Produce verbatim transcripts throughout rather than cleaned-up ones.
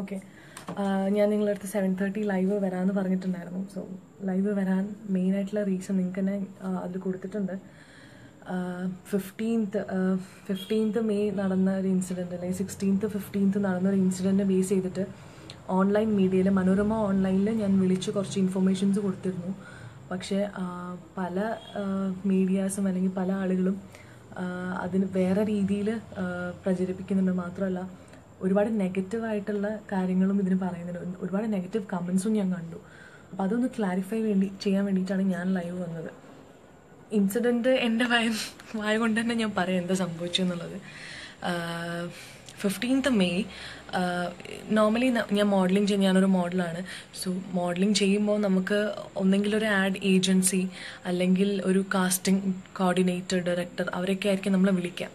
Okay. I was seven thirty live at so live main reason Uh, fifteenth, uh, fifteenth May nadanna incident, like sixteenth, fifteenth nadanna incident base edittu online media le Manorama online le njan vilichu korchu informations koduttirunnu. Pakshe uh, pala uh, mediasum allengi pala aalukalum uh, adinu vera reethiyil uh, pracharippikkunnundu mathralla orupaadu negative aayittulla karyangalum idinu parayunnundu orupaadu negative comments um njan kandu appo adonu clarify vendi cheyan vendittana njan live vannathu. Incident end of my content and your parent is fifteenth May. Uh, normally, I modeling a model. So, modeling we ad agency, a casting coordinator, director, our care can we care.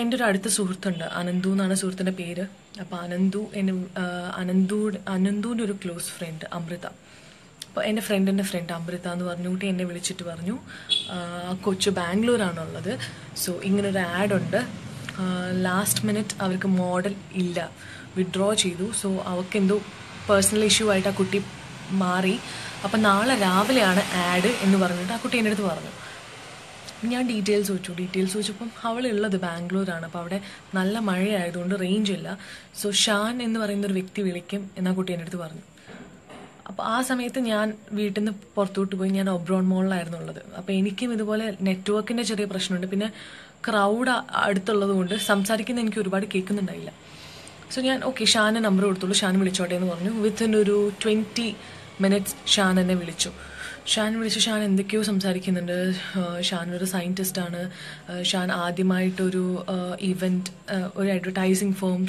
End of the Surthunda, Anandu Nana Surthana Pere, Apanandu, and Anandu, Anandu, a close friend, Amrita. My friend and friend Amrita and I visit to Bangalore. So, I an ad on last minute, I have a model withdraw. So, I have a personal issue. I have a mari. ad in details. Details. Bangalore. I have a range. So, Shan is a I was able to get the network in the network. I was able to get the crowd in the network. So, I was able to get the number within twenty minutes. Shan was able to Shan is a scientist. Shan is an event, an advertising firm.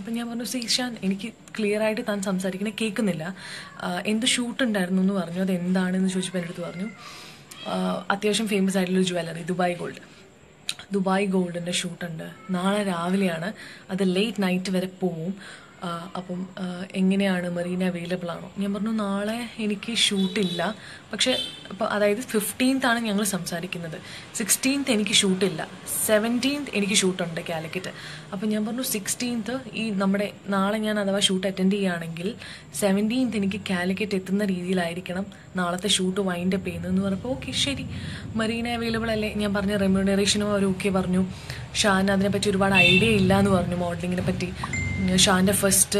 I said, clear eyed tan samsarikana kekkunnilla endu shoot undarunnu nu parnju adu endana ennu choichu peneduthu parnju athyasham famous aayittulla jewelry Dubai gold Dubai gold inde shoot undu naale ravileyana adu late night vare povum appom engineyana marina available aano njan parnju naale enikku shoot illa pakshe adayithu fifteenth aanu njangal samsarikkunnathu sixteenth enikku shoot illa seventeenth enikku shoot undu Calicut appo njan parnju sixteenth ee nammade naale njan adava shoot attend cheyanengil seventeenth enikku Calicut etthuna reethiyil aayirikkanam naalathe shoot wind up cheynnu nu parappo okay sheri marina available alle njan parnju remuneration oru okay parnju Shan adine patti oru vaada idea illa nu parnju modeling ne patti Shan's first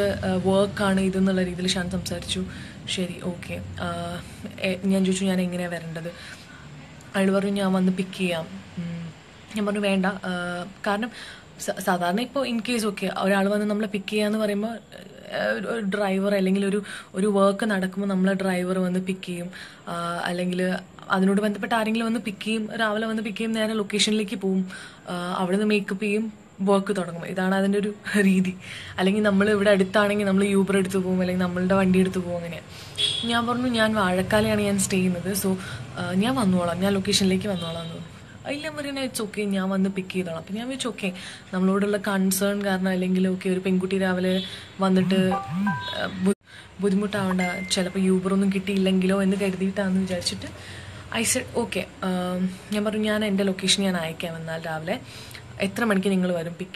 work is this and this. Shan said, okay, I will pick you up. I will pick you up. I will pick you up. Because now, in case we pick you up, a driver or work, we driver pick you up. ಅದನೋട് ಬಂದപ്പെട്ട് ആരെങ്കിലും വന്ന് പിക്ക് ചെയ്യും രാവിലെ വന്ന് പിക്ക് ചെയ്യും നേരെ ലൊക്കേഷനിലേക്ക് പോവും അവിടെ നിന്ന് മേക്കപ്പ് ചെയ്യും വർക്ക് തുടങ്ങും ഇതാണ് അതിന്റെ ഒരു രീതി അല്ലെങ്കിൽ നമ്മൾ ഇവിടെ അടുത്താണെങ്കിൽ നമ്മൾ യൂബർ എടുത്ത് പോവും അല്ലെങ്കിൽ നമ്മളുടെ വണ്ടി എടുത്ത് പോവും അങ്ങനെ ഞാൻ പറഞ്ഞു ഞാൻ വാഴക്കാലയാണ് ഞാൻ സ്റ്റേ ചെയ്യുന്നത് സോ ഞാൻ വന്നോളാം ഞാൻ ലൊക്കേഷനിലേക്ക് വന്നോളാം എന്ന് ഇല്ല മരിന ഇറ്റ്സ് ഓക്കേ ഞാൻ വന്ന് പിക്ക് ചെയ്തോളാം അപ്പോൾ ഞാൻ വിചാരിച്ചു ഓക്കേ നമ്മളോടുള്ള കൺസേൺ കാരണം അല്ലെങ്കിൽ ഓക്കേ ഒരു പെൺകുട്ടി രാവിലെ വന്നിട്ട് ബുദ്ധിമുട്ടാവണ്ട ചിലപ്പോൾ യൂബർ ഒന്നും കിട്ടിയില്ലെങ്കിലോ എന്ന് കരുതിയിട്ടാണ് വിചാരിച്ചിട്ട് I said, okay, I am going to location. I am going to pick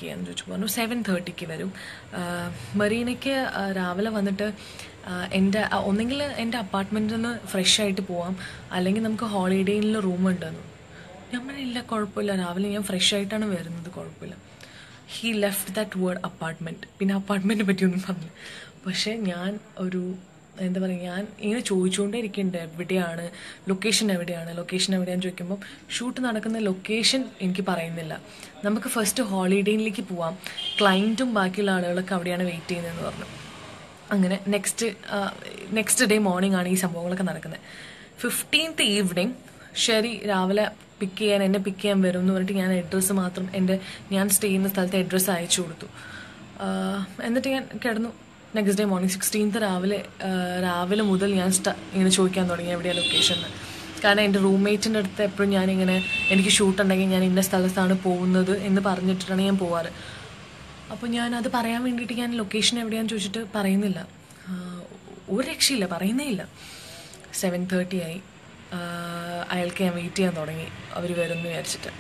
seven thirty. Marina is apartment. I am holiday in room. He left that word apartment. apartment. I was like, I location evident, location evident. I shoot location evident. We first holiday the client and next, uh, next day morning, fifteenth evening, Sherry Ravala pick and pick and address and stay in the address. Uh, and the next day morning, sixteenth, Ravale, Ravale mudal yan sta ina choikkan thodangya evide location. Karena ende roommate inde aduthe eppozhum yan ingane enikku shoot undengil yan inna sthalathaanu povunnathu ennu paranjittana yan povaaru. Appo yan adu parayan vendittu yan location evideyan choichittu parayunnilla. Oru rakshilla parayunnilla. seven thirty aayi. Ayalkku wait cheyan thodangi avaru varunu vichittu.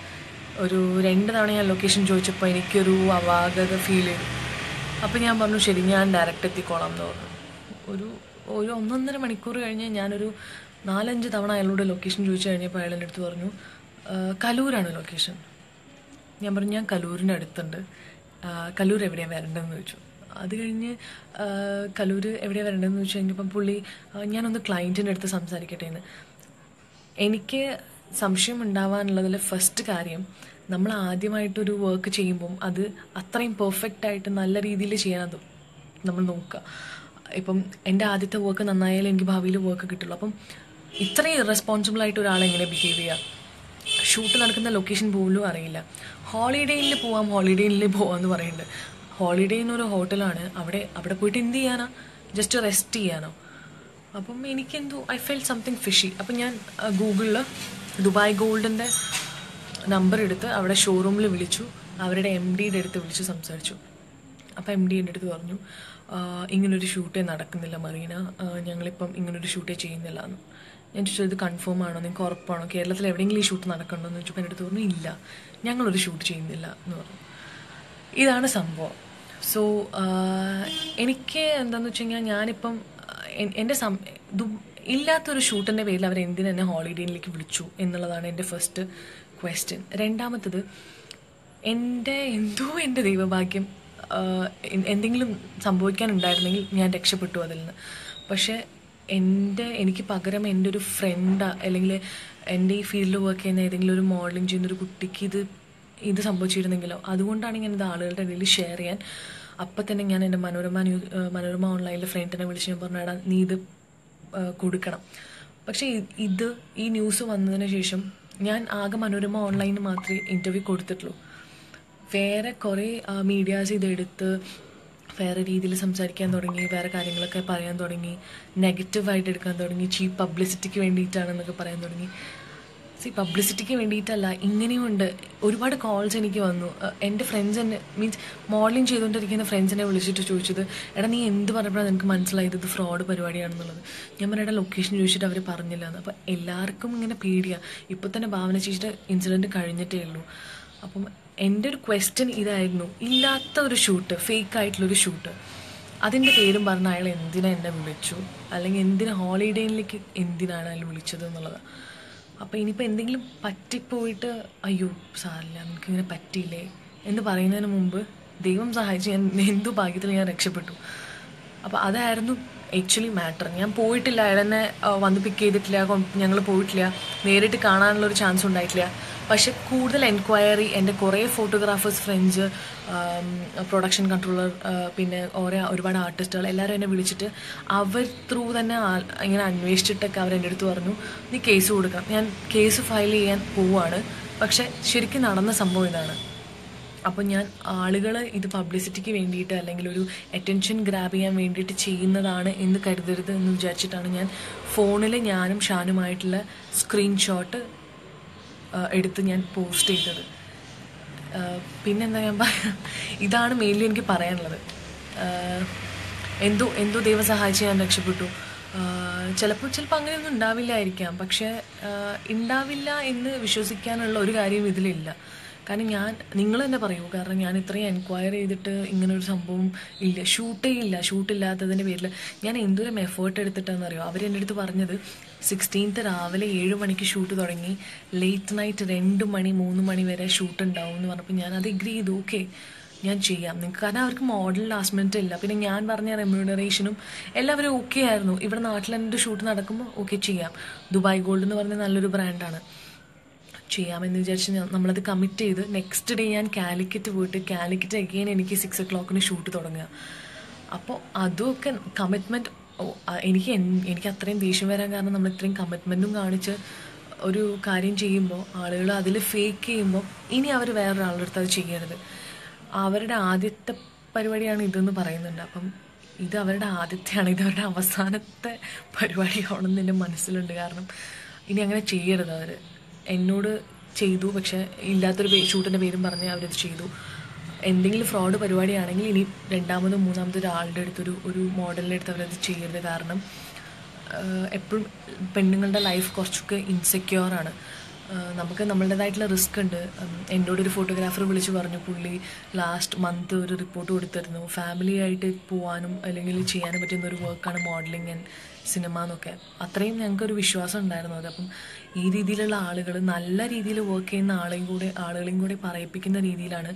ഒരു രണ്ട് തവണ ഞാൻ location ചോദിച്ചപ്പോൾ എനിക്കൊരു അവാഗത feel ചെയ്തു. അപ്പോൾ ഞാൻ പറഞ്ഞു ശരി ഞാൻ ഡയറക്റ്റ് എത്തിക്കോളാം എന്ന് പറഞ്ഞു. ഒരു ഒരു ഒന്നൊന്നര മണിക്കൂർ കഴിഞ്ഞ് ഞാനൊരു നാലഞ്ച് തവണ അയാളോട് ലൊക്കേഷൻ ചോദിച്ചു കഴിഞ്ഞപ്പോൾ അയാൾ എൻ്റെ അടുത്ത് പറഞ്ഞു കലൂരാണ് ലൊക്കേഷൻ. ഞാൻ പറഞ്ഞു ഞാൻ കലൂരിൻ്റെ അടുത്തുണ്ട്, കലൂർ എവിടെയാണ് വരേണ്ടതെന്ന് ചോദിച്ചു. അത് കഴിഞ്ഞ് കലൂർ എവിടെയാണ് വരേണ്ടതെന്ന് ചോദിച്ചു കഴിഞ്ഞപ്പം പുള്ളി ഞാനൊന്ന് ക്ലയൻറ്റിൻ്റെ അടുത്ത് സംസാരിക്കട്ടെ എന്ന്. എനിക്ക് സംശയം ഉണ്ടാവാനുള്ളതിൽ ഫസ്റ്റ് കാര്യം നമ്മൾ ആദ്യമായിട്ടൊരു വർക്ക് ചെയ്യുമ്പം അത് അത്രയും പെർഫെക്റ്റായിട്ട് നല്ല രീതിയിൽ ചെയ്യാനത് നമ്മൾ നോക്കുക. ഇപ്പം എൻ്റെ ആദ്യത്തെ വർക്ക് നന്നായാലും എനിക്ക് ഭാവിയിൽ വർക്ക് കിട്ടുള്ളൂ. അപ്പം ഇത്രയും ഇറസ്പോൺസിബിളായിട്ട് ഒരാളെങ്ങനെ ബിഹേവ് ചെയ്യുക? ഷൂട്ട് നടക്കുന്ന ലൊക്കേഷൻ പോലും അറിയില്ല. ഹോളിഡേയിൽ പോവാം, ഹോളിഡേയിൽ പോവാമെന്ന് പറയുന്നുണ്ട്. ഹോളിഡേ എന്നൊരു ഹോട്ടലാണ്, അവിടെ അവിടെ പോയിട്ട് എന്ത് ചെയ്യാനോ? ജസ്റ്റ് റെസ്റ്റ് ചെയ്യാനോ? അപ്പം എനിക്കെന്തോ ഐ ഫെൽ സംതിങ് ഫിഷി. അപ്പം ഞാൻ ഗൂഗിളിൽ ദുബായ് ഗോൾഡിൻ്റെ നമ്പർ എടുത്ത് അവിടെ ഷോറൂമിൽ വിളിച്ചു, അവരുടെ എം ഡിയുടെ അടുത്ത് വിളിച്ച് സംസാരിച്ചു. അപ്പോൾ എം ഡി എൻ്റെ അടുത്ത് പറഞ്ഞു ഇങ്ങനൊരു ഷൂട്ടേ നടക്കുന്നില്ല മറീന, ഞങ്ങളിപ്പം ഇങ്ങനൊരു ഷൂട്ടേ ചെയ്യുന്നില്ല എന്ന്. ഞാൻ ചോദിച്ചത് ഇത് കൺഫേം ആണോ, നിങ്ങൾക്ക് ഉറപ്പാണോ, കേരളത്തിൽ എവിടെയെങ്കിലും ഈ ഷൂട്ട് നടക്കണ്ടോ എന്ന് ചോദിച്ചപ്പോൾ എൻ്റെ അടുത്ത് പറഞ്ഞു ഇല്ല ഞങ്ങളൊരു ഷൂട്ട് ചെയ്യുന്നില്ല എന്ന് പറഞ്ഞു. ഇതാണ് സംഭവം. സോ എനിക്ക് എന്താണെന്ന് വെച്ച് കഴിഞ്ഞാൽ ഞാനിപ്പം എൻ്റെ സം ഇല്ലാത്തൊരു ഷൂട്ടിൻ്റെ പേരിൽ അവർ എന്തിനു എന്നെ ഹോളിഡേയിലേക്ക് വിളിച്ചു എന്നുള്ളതാണ് എൻ്റെ ഫസ്റ്റ് ക്വസ്റ്റ്യൻ. രണ്ടാമത്തത് എൻ്റെ എന്തോ എൻ്റെ ദൈവഭാഗ്യം, എന്തെങ്കിലും സംഭവിക്കാനുണ്ടായിരുന്നെങ്കിൽ ഞാൻ രക്ഷപ്പെട്ടു അതിൽ നിന്ന്. പക്ഷേ എൻ്റെ എനിക്ക് പകരം എൻ്റെ ഒരു ഫ്രണ്ട് അല്ലെങ്കിൽ എൻ്റെ ഈ ഫീൽഡിൽ വർക്ക് ചെയ്യുന്ന ഏതെങ്കിലും ഒരു മോഡലിംഗ് ചെയ്യുന്നൊരു കുട്ടിക്ക് ഇത് ഇത് സംഭവിച്ചിരുന്നെങ്കിലോ? അതുകൊണ്ടാണ് ഞാനിത് ആളുകളുടെ ഇടയിൽ ഷെയർ ചെയ്യാൻ അപ്പം തന്നെ ഞാൻ എൻ്റെ മനോരമ ന്യൂ മനോരമ ഓൺലൈനിലെ ഫ്രണ്ടിനെ വിളിച്ച് ഞാൻ പറഞ്ഞാടാ നീ ഇത് കൊടുക്കണം. പക്ഷേ ഇത് ഈ ന്യൂസ് വന്നതിന് ശേഷം ഞാൻ ആകെ മനോരമ ഓൺലൈനിൽ മാത്രമേ ഇൻ്റർവ്യൂ കൊടുത്തിട്ടുള്ളൂ. വേറെ കുറേ മീഡിയാസ് ഇതെടുത്ത് വേറെ രീതിയിൽ സംസാരിക്കാൻ തുടങ്ങി, വേറെ കാര്യങ്ങളൊക്കെ പറയാൻ തുടങ്ങി, നെഗറ്റീവായിട്ട് എടുക്കാൻ തുടങ്ങി, ചീപ്പ് പബ്ലിസിറ്റിക്ക് വേണ്ടിയിട്ടാണെന്നൊക്കെ പറയാൻ തുടങ്ങി. സി പബ്ലിസിറ്റിക്ക് വേണ്ടിയിട്ടല്ല, ഇങ്ങനെയുണ്ട്. ഒരുപാട് കോൾസ് എനിക്ക് വന്നു. എൻ്റെ ഫ്രണ്ട്സ് എന്നെ മീൻസ് മോഡലിംഗ് ചെയ്തുകൊണ്ടിരിക്കുന്ന ഫ്രണ്ട്സിനെ വിളിച്ചിട്ട് ചോദിച്ചത് എടാ നീ എന്ത് പറഞ്ഞപ്പോഴാണ് നിനക്ക് മനസ്സിലായത് ഇത് ഫ്രോഡ് പരിപാടിയാണെന്നുള്ളത്? ഞാൻ പറഞ്ഞ ലൊക്കേഷൻ ചോദിച്ചിട്ട് അവർ പറഞ്ഞില്ല എന്ന്. അപ്പം എല്ലാവർക്കും ഇങ്ങനെ പേടിയാണ്. ഇപ്പോൾ തന്നെ ഭാവന ചേച്ചിയുടെ ഇൻസിഡൻറ്റ് കഴിഞ്ഞിട്ടേ ഉള്ളൂ. അപ്പം എൻ്റെ ഒരു ക്വസ്റ്റ്യൻ ഇതായിരുന്നു, ഇല്ലാത്ത ഒരു ഷൂട്ട്, ഫേക്കായിട്ടുള്ളൊരു ഷൂട്ട്, അതിൻ്റെ പേരും പറഞ്ഞ അയാൾ എന്തിനാ എന്നെ വിളിച്ചു, അല്ലെങ്കിൽ എന്തിനാ ഹോളിഡേയിലേക്ക് എന്തിനാണ് അയാൾ വിളിച്ചത് എന്നുള്ളതാണ്. അപ്പോൾ ഇനിയിപ്പോൾ എന്തെങ്കിലും പറ്റിപ്പോയിട്ട് അയ്യോ സാറില്ല എനിക്കിങ്ങനെ പറ്റിയില്ലേ എന്ന് പറയുന്നതിന് മുമ്പ് ദൈവം സഹായിച്ച് ഞാൻ എന്തോ ഭാഗ്യത്തിൽ ഞാൻ രക്ഷപ്പെട്ടു. അപ്പോൾ അതായിരുന്നു ആക്ച്വലി മാറ്റർ. ഞാൻ പോയിട്ടില്ല, അയാൾ എന്നെ വന്ന് പിക്ക് ചെയ്തിട്ടില്ല, ഞങ്ങൾ പോയിട്ടില്ല, നേരിട്ട് കാണാനുള്ളൊരു ചാൻസ് ഉണ്ടായിട്ടില്ല. പക്ഷെ കൂടുതൽ എൻക്വയറി എൻ്റെ കുറേ ഫോട്ടോഗ്രാഫേഴ്സ് ഫ്രണ്ട്സ്, പ്രൊഡക്ഷൻ കൺട്രോളർ, പിന്നെ ഓരോ ഒരുപാട് ആർട്ടിസ്റ്റുകൾ എല്ലാവരും എന്നെ വിളിച്ചിട്ട് അവർ ത്രൂ തന്നെ ഇങ്ങനെ അന്വേഷിച്ചിട്ടൊക്കെ അവരെൻ്റെ അടുത്ത് പറഞ്ഞു നീ കേസ് കൊടുക്കാം, ഞാൻ കേസ് ഫയൽ ചെയ്യാൻ പോവുകയാണ്, പക്ഷെ ശരിക്കും നടന്ന സംഭവം ഇതാണ്. അപ്പോൾ ഞാൻ ആളുകൾ ഇത് പബ്ലിസിറ്റിക്ക് വേണ്ടിയിട്ട് അല്ലെങ്കിൽ ഒരു അറ്റൻഷൻ ഗ്രാബ് ചെയ്യാൻ വേണ്ടിയിട്ട് ചെയ്യുന്നതാണ് എന്ന് കരുതരുത് എന്ന് വിചാരിച്ചിട്ടാണ് ഞാൻ ഫോണിൽ ഞാനും ഷാനുമായിട്ടുള്ള സ്ക്രീൻഷോട്ട് എടുത്ത് ഞാൻ പോസ്റ്റ് ചെയ്തത്. പിന്നെന്താ ഞാൻ പറയാം, ഇതാണ് മെയിൻലി എനിക്ക് പറയാനുള്ളത്. എന്തോ എന്തോ ദൈവം സഹായിച്ച് ഞാൻ രക്ഷപ്പെട്ടു. ചിലപ്പോൾ ചിലപ്പോൾ അങ്ങനെയൊന്നും ഉണ്ടാവില്ലായിരിക്കാം, പക്ഷേ ഉണ്ടാവില്ല എന്ന് വിശ്വസിക്കാനുള്ള ഒരു കാര്യം ഇതിലില്ല. കാരണം ഞാൻ നിങ്ങൾ തന്നെ പറയൂ, കാരണം ഞാൻ ഇത്രയും എൻക്വയറി ചെയ്തിട്ട് ഇങ്ങനൊരു സംഭവം ഇല്ല, ഷൂട്ടേ ഇല്ല. ഷൂട്ടില്ലാത്തതിൻ്റെ പേരിൽ ഞാൻ എന്തോരം എഫേർട്ട് എടുത്തിട്ടാണെന്ന് അറിയുമോ? അവർ എൻ്റെ അടുത്ത് പറഞ്ഞത് സിക്സ്റ്റീൻത്ത് രാവിലെ ഏഴ് മണിക്ക് ഷൂട്ട് തുടങ്ങി ലേറ്റ് നൈറ്റ് രണ്ട് മണി മൂന്ന് മണി വരെ ഷൂട്ട് ഉണ്ടാവും എന്ന് പറഞ്ഞപ്പോൾ ഞാൻ അത് എഗ്രി ചെയ്തു. ഓക്കെ ഞാൻ ചെയ്യാം നിങ്ങൾക്ക്, കാരണം അവർക്ക് മോഡൽ ലാസ്റ്റ് മിനിറ്റ് ഇല്ല. പിന്നെ ഞാൻ പറഞ്ഞ റെമ്യൂണറേഷനും എല്ലാവരും ഓക്കെ ആയിരുന്നു. ഇവിടെ നാട്ടിൽ എൻ്റെ ഷൂട്ട് നടക്കുമ്പോൾ ഓക്കെ ചെയ്യാം. ദുബായ് ഗോൾഡ് എന്ന് പറഞ്ഞ നല്ലൊരു ബ്രാൻഡാണ്, ചെയ്യാമെന്ന് വിചാരിച്ച് നമ്മളത് കമ്മിറ്റ് ചെയ്ത് നെക്സ്റ്റ് ഡേ ഞാൻ കാലിക്കറ്റ് പോയിട്ട് കാലിക്കറ്റ് അഗെയിൻ എനിക്ക് സിക്സ് ഒ ക്ലോക്കിന് ഷൂട്ട് തുടങ്ങുക. അപ്പോൾ അതൊക്കെ കമ്മിറ്റ്മെൻറ്റ്. എനിക്ക് എനിക്ക് അത്രയും ദേഷ്യം വരാൻ കാരണം നമ്മൾ ഇത്രയും കമ്മിറ്റ്മെൻറ്റും കാണിച്ച് ഒരു കാര്യം ചെയ്യുമ്പോൾ ആളുകൾ അതിൽ ഫേക്ക് ചെയ്യുമ്പോൾ ഇനി അവർ വേറൊരാളുടെ അടുത്ത് അത് ചെയ്യരുത്. അവരുടെ ആദ്യത്തെ പരിപാടിയാണ് ഇതെന്ന് പറയുന്നുണ്ട്. അപ്പം ഇത് അവരുടെ ആദ്യത്തെയാണ്, ഇതവരുടെ അവസാനത്തെ പരിപാടിയാണെന്ന് എൻ്റെ മനസ്സിലുണ്ട്. കാരണം ഇനി അങ്ങനെ ചെയ്യരുത്. അവർ എന്നോട് ചെയ്തു, പക്ഷേ ഇല്ലാത്തൊരു പേ ഷൂട്ടിൻ്റെ പേരും പറഞ്ഞ് അവരത് ചെയ്തു. എന്തെങ്കിലും ഫ്രോഡ് പരിപാടിയാണെങ്കിൽ ഇനി രണ്ടാമതോ മൂന്നാമതോ ഒരാളുടെ അടുത്തൊരു ഒരു മോഡലിൻ്റെ അടുത്ത് അവരത് ചെയ്യരുത്. കാരണം എപ്പോഴും പെണ്ണുങ്ങളുടെ ലൈഫ് കുറച്ചൊക്കെ ഇൻസെക്യൂറാണ്. നമുക്ക് നമ്മളുടേതായിട്ടുള്ള റിസ്ക് ഉണ്ട്. എന്നോട് ഒരു ഫോട്ടോഗ്രാഫർ വിളിച്ച് പറഞ്ഞു, പുള്ളി ലാസ്റ്റ് മന്ത് ഒരു റിപ്പോർട്ട് കൊടുത്തിരുന്നു, ഫാമിലിയായിട്ട് പോകാനും അല്ലെങ്കിൽ ചെയ്യാനും പറ്റുന്ന ഒരു വർക്കാണ് മോഡലിംഗ് ആൻഡ് സിനിമ എന്നൊക്കെ. അത്രയും ഞങ്ങൾക്കൊരു വിശ്വാസം ഉണ്ടായിരുന്നു അത്. അപ്പം ഈ രീതിയിലുള്ള ആളുകൾ, നല്ല രീതിയിൽ വർക്ക് ചെയ്യുന്ന ആളെയും കൂടെ ആളുകളെയും കൂടെ പറയിപ്പിക്കുന്ന രീതിയിലാണ്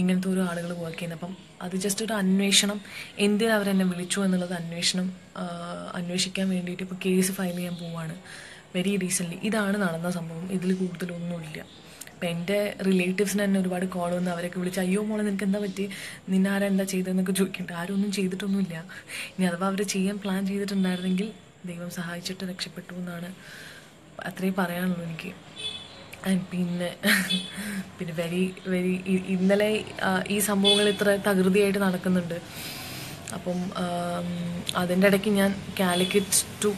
ഇങ്ങനത്തെ ഓരോ ആളുകൾ വർക്ക് ചെയ്യുന്നത്. അപ്പം അത് ജസ്റ്റ് ഒരു അന്വേഷണം, എന്തിനാണ് അവരെന്നെ വിളിച്ചു എന്നുള്ളത് അന്വേഷണം അന്വേഷിക്കാൻ വേണ്ടിയിട്ട് ഇപ്പോൾ കേസ് ഫയൽ ചെയ്യാൻ പോവുകയാണ് വെരി റീസെൻ്റ്ലി. ഇതാണ് നടന്ന സംഭവം, ഇതിൽ കൂടുതലൊന്നുമില്ല. അപ്പം എൻ്റെ റിലേറ്റീവ്സിന് തന്നെ ഒരുപാട് കോൾ വന്ന് അവരൊക്കെ വിളിച്ച്, അയ്യോ മോളെ നിനക്ക് എന്താ പറ്റി, നിന്നാരാ എന്താ ചെയ്തതെന്നൊക്കെ ചോദിക്കേണ്ട. ആരും ഒന്നും ചെയ്തിട്ടൊന്നുമില്ല. ഇനി അഥവാ അവർ ചെയ്യാൻ പ്ലാൻ ചെയ്തിട്ടുണ്ടായിരുന്നെങ്കിൽ ദൈവം സഹായിച്ചിട്ട് രക്ഷപ്പെട്ടു എന്നാണ് അത്രയും പറയാനുള്ളൂ എനിക്ക്. പിന്നെ പിന്നെ വെരി വെരി ഇന്നലെ ഈ സംഭവങ്ങൾ ഇത്ര തകൃതിയായിട്ട് നടക്കുന്നുണ്ട്. അപ്പം അതിൻ്റെ ഇടയ്ക്ക് ഞാൻ കാലിക്കറ്റ് ടു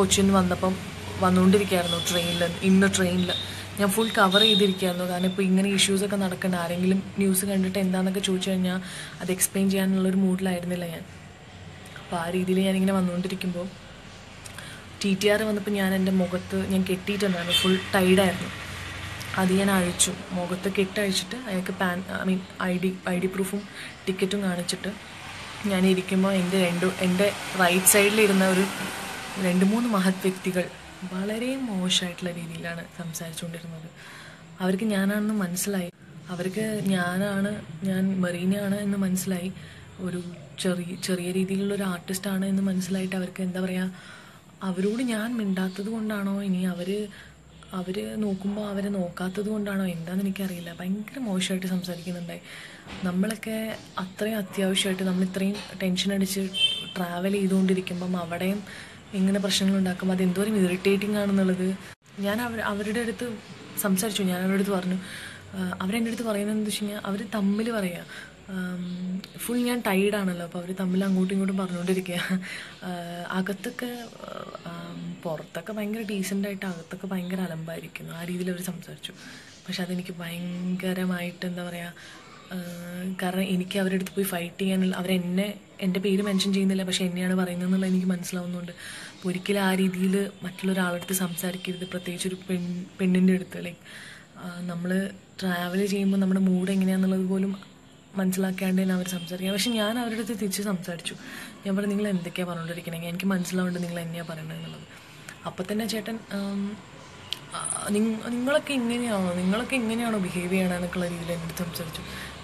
കൊച്ചിൻ വന്നപ്പം വന്നുകൊണ്ടിരിക്കുകയായിരുന്നു ട്രെയിനിൽ. ഇന്ന് ട്രെയിനിൽ ഞാൻ ഫുൾ കവർ ചെയ്തിരിക്കുകയായിരുന്നു. കാരണം ഇപ്പോൾ ഇങ്ങനെ ഇഷ്യൂസൊക്കെ നടക്കേണ്ട, ആരെങ്കിലും ന്യൂസ് കണ്ടിട്ട് എന്താണെന്നൊക്കെ ചോദിച്ചു കഴിഞ്ഞാൽ അത് എക്സ്പ്ലെയിൻ ചെയ്യാനുള്ളൊരു മൂഡിലായിരുന്നില്ല ഞാൻ. അപ്പോൾ ആ രീതിയിൽ ഞാനിങ്ങനെ വന്നുകൊണ്ടിരിക്കുമ്പോൾ ടി ടി ആർ വന്നപ്പോൾ ഞാൻ എൻ്റെ മുഖത്ത് ഞാൻ കെട്ടിയിട്ടുണ്ടായിരുന്നു, ഫുൾ ടൈഡായിരുന്നു. അത് ഞാൻ അഴിച്ചു, മുഖത്ത് കെട്ടഴിച്ചിട്ട് അയാൾക്ക് PAN I mean I D I D പ്രൂഫും ടിക്കറ്റും കാണിച്ചിട്ട് ഞാനിരിക്കുമ്പോൾ എൻ്റെ രണ്ട് എൻ്റെ റൈറ്റ് സൈഡിലിരുന്ന ഒരു രണ്ട് മൂന്ന് മഹത് വ്യക്തികൾ വളരെ മോശമായിട്ടുള്ള രീതിയിലാണ് സംസാരിച്ചുകൊണ്ടിരുന്നത്. അവർക്ക് ഞാനാണെന്ന് മനസ്സിലായി, അവർക്ക് ഞാനാണ് ഞാൻ മെറീനയാണ് എന്ന് മനസ്സിലായി, ഒരു ചെറിയ ചെറിയ രീതിയിലുള്ളൊരു ആർട്ടിസ്റ്റാണ് എന്ന് മനസ്സിലായിട്ട് അവർക്ക് എന്താ പറയുക, അവരോട് ഞാൻ മിണ്ടാത്തത് കൊണ്ടാണോ ഇനി അവർ അവർ നോക്കുമ്പോൾ അവരെ നോക്കാത്തത് കൊണ്ടാണോ എന്താണെന്ന് എനിക്കറിയില്ല, ഭയങ്കര മോശമായിട്ട് സംസാരിക്കുന്നുണ്ടായി. നമ്മളൊക്കെ അത്രയും അത്യാവശ്യമായിട്ട് നമ്മൾ ഇത്രയും ടെൻഷൻ അടിച്ച് ട്രാവൽ ചെയ്തുകൊണ്ടിരിക്കുമ്പം അവിടെയും ഇങ്ങനെ പ്രശ്നങ്ങളുണ്ടാക്കുമ്പോൾ അത് എന്തോരം ഇറിറ്റേറ്റിംഗ് ആണെന്നുള്ളത് ഞാൻ അവർ അവരുടെ അടുത്ത് സംസാരിച്ചു. ഞാൻ അവരുടെ അടുത്ത് പറഞ്ഞു, അവരെൻ്റെ അടുത്ത് പറയുന്നതെന്ന് വെച്ച് കഴിഞ്ഞാൽ അവർ തമ്മിൽ പറയുക, ഫുൾ ഞാൻ ടൈഡാണല്ലോ, അപ്പോൾ അവർ തമ്മിൽ അങ്ങോട്ടും ഇങ്ങോട്ടും പറഞ്ഞുകൊണ്ടിരിക്കുക. അകത്തൊക്കെ പുറത്തൊക്കെ ഭയങ്കര ഡീസൻ്റായിട്ട് അകത്തൊക്കെ ഭയങ്കര അലമ്പായിരിക്കുന്നു, ആ രീതിയിൽ അവർ സംസാരിച്ചു. പക്ഷെ അതെനിക്ക് ഭയങ്കരമായിട്ട് എന്താ പറയുക, കാരണം എനിക്ക് അവരുടെ അടുത്ത് പോയി ഫൈറ്റ് ചെയ്യാനുള്ള, അവരെന്നെ എൻ്റെ പേര് മെൻഷൻ ചെയ്യുന്നില്ല പക്ഷെ എന്നെയാണ് പറയുന്നത് എന്നുള്ളത് എനിക്ക് മനസ്സിലാവുന്നുണ്ട്. അപ്പോൾ ഒരിക്കലും ആ രീതിയിൽ മറ്റുള്ളൊരാളടുത്ത് സംസാരിക്കരുത്, പ്രത്യേകിച്ച് ഒരു പെൺ പെണ്ണിൻ്റെ അടുത്ത്. ലൈക്ക് നമ്മൾ ട്രാവൽ ചെയ്യുമ്പോൾ നമ്മുടെ മൂഡ് എങ്ങനെയാണെന്നുള്ളത് പോലും മനസ്സിലാക്കാണ്ട് തന്നെ അവർ സംസാരിക്കുക. പക്ഷെ ഞാൻ അവരുടെ അടുത്ത് തിരിച്ച് സംസാരിച്ചു. ഞാൻ പറഞ്ഞു, നിങ്ങൾ എന്തൊക്കെയാണ് പറഞ്ഞുകൊണ്ടിരിക്കണമെങ്കിൽ എനിക്ക് മനസ്സിലാവുന്നുണ്ട് നിങ്ങൾ എന്നെയാണ് പറയണമെന്നുള്ളത്. അപ്പം തന്നെ ചേട്ടൻ, നിങ്ങളൊക്കെ ഇങ്ങനെയാണോ നിങ്ങളൊക്കെ ഇങ്ങനെയാണോ ബിഹേവ് ചെയ്യണം എന്നൊക്കെയുള്ള രീതിയിൽ എൻ്റെ അടുത്ത് സംസാരിച്ചു.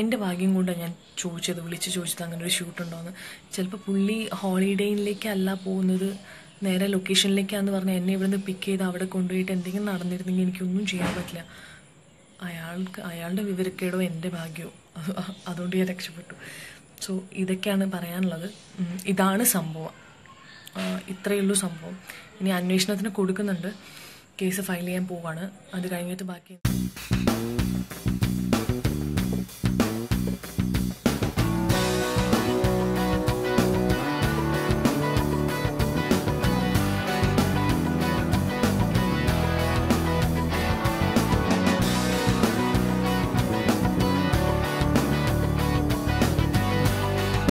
എൻ്റെ ഭാഗ്യം കൊണ്ടാണ് ഞാൻ ചോദിച്ചത്, വിളിച്ച് ചോദിച്ചത് അങ്ങനെ ഒരു ഷൂട്ടുണ്ടോയെന്ന്. ചിലപ്പോൾ പുള്ളി ഹോളിഡേയിലേക്കല്ല പോകുന്നത്, നേരെ ലൊക്കേഷനിലേക്കാണെന്ന് പറഞ്ഞാൽ എന്നെ ഇവിടെ നിന്ന് പിക്ക് ചെയ്ത് അവിടെ കൊണ്ടുപോയിട്ട് എന്തെങ്കിലും നടന്നിരുന്നെങ്കിൽ എനിക്കൊന്നും ചെയ്യാൻ പറ്റില്ല. അയാൾക്ക് അയാളുടെ വിവരക്കേടോ എൻ്റെ ഭാഗ്യമോ, അതുകൊണ്ട് ഞാൻ രക്ഷപ്പെട്ടു. സോ ഇതൊക്കെയാണ് പറയാനുള്ളത്. ഇതാണ് സംഭവം, ഇത്രയുള്ളൂ സംഭവം. ഇനി അന്വേഷണത്തിന് കൊടുക്കുന്നുണ്ട്, കേസ് ഫയൽ ചെയ്യാൻ പോവാണ്, അത് കഴിഞ്ഞിട്ട് ബാക്കി